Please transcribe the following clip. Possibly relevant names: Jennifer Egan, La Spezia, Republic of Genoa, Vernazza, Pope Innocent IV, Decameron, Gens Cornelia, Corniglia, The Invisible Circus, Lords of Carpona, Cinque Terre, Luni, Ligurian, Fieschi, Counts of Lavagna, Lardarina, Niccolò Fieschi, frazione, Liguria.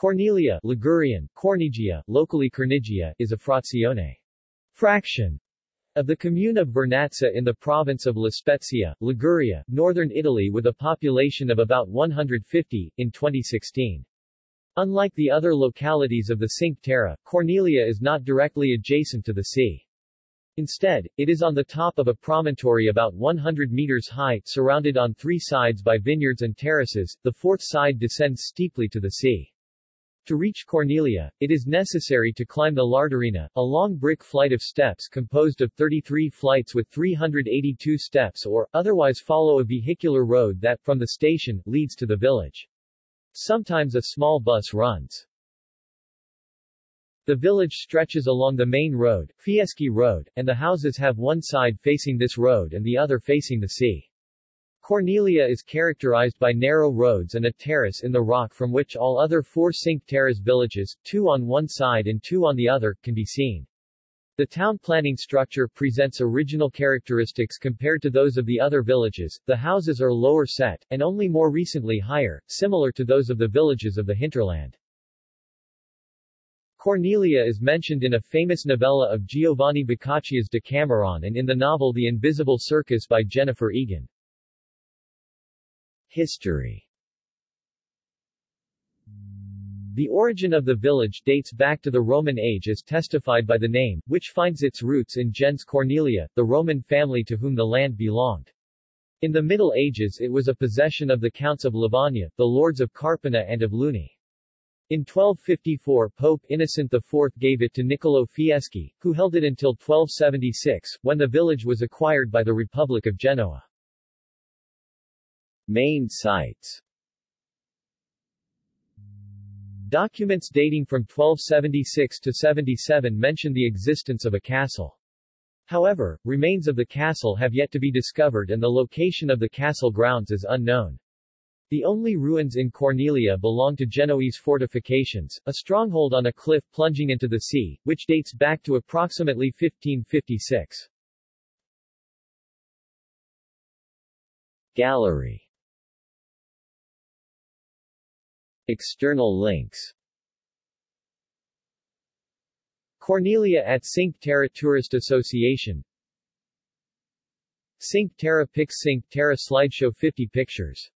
Corniglia, Ligurian, Cornigia, locally Cornigia, is a frazione, fraction, of the commune of Vernazza in the province of La Spezia, Liguria, northern Italy, with a population of about 150, in 2016. Unlike the other localities of the Cinque Terre, Corniglia is not directly adjacent to the sea. Instead, it is on the top of a promontory about 100 meters high, surrounded on three sides by vineyards and terraces. The fourth side descends steeply to the sea. To reach Corniglia, it is necessary to climb the Lardarina, a long brick flight of steps composed of 33 flights with 382 steps, or, otherwise, follow a vehicular road that, from the station, leads to the village. Sometimes a small bus runs. The village stretches along the main road, Fieschi Road, and the houses have one side facing this road and the other facing the sea. Corniglia is characterized by narrow roads and a terrace in the rock from which all other four Cinque Terre villages, two on one side and two on the other, can be seen. The town planning structure presents original characteristics compared to those of the other villages. The houses are lower set, and only more recently higher, similar to those of the villages of the hinterland. Corniglia is mentioned in a famous novella of Giovanni Boccaccio's Decameron and in the novel The Invisible Circus by Jennifer Egan. History. The origin of the village dates back to the Roman age as testified by the name, which finds its roots in Gens Cornelia, the Roman family to whom the land belonged. In the Middle Ages it was a possession of the Counts of Lavagna, the Lords of Carpona and of Luni. In 1254 Pope Innocent IV gave it to Niccolò Fieschi, who held it until 1276, when the village was acquired by the Republic of Genoa. Main sites. Documents dating from 1276 to 77 mention the existence of a castle. However, remains of the castle have yet to be discovered and the location of the castle grounds is unknown. The only ruins in Corniglia belong to Genoese fortifications, a stronghold on a cliff plunging into the sea, which dates back to approximately 1556. Gallery. External links. Corniglia at Cinque Terre Tourist Association. Cinque Terre Pics. Cinque Terre Slideshow. 50 pictures.